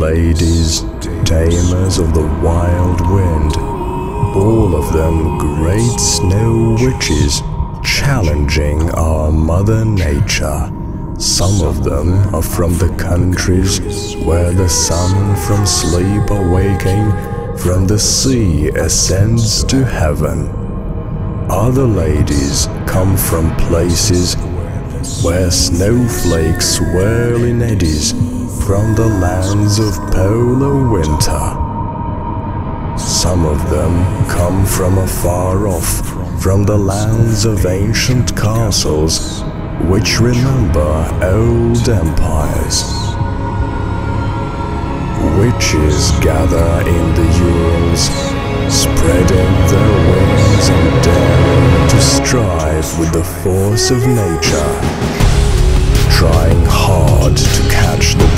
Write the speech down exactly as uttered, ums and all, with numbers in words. ladies, tamers of the wild wind, all of them great snow witches, challenging our Mother Nature. Some of them are from the countries where the sun from sleep awaking from the sea ascends to heaven. Other ladies come from places where snowflakes swirl in eddies from the lands of polar winter. Some of them come from afar off, from the lands of ancient castles which remember old empires. Witches gather in the Urals, spreading their wings and daring to strive with the force of nature, trying hard to catch the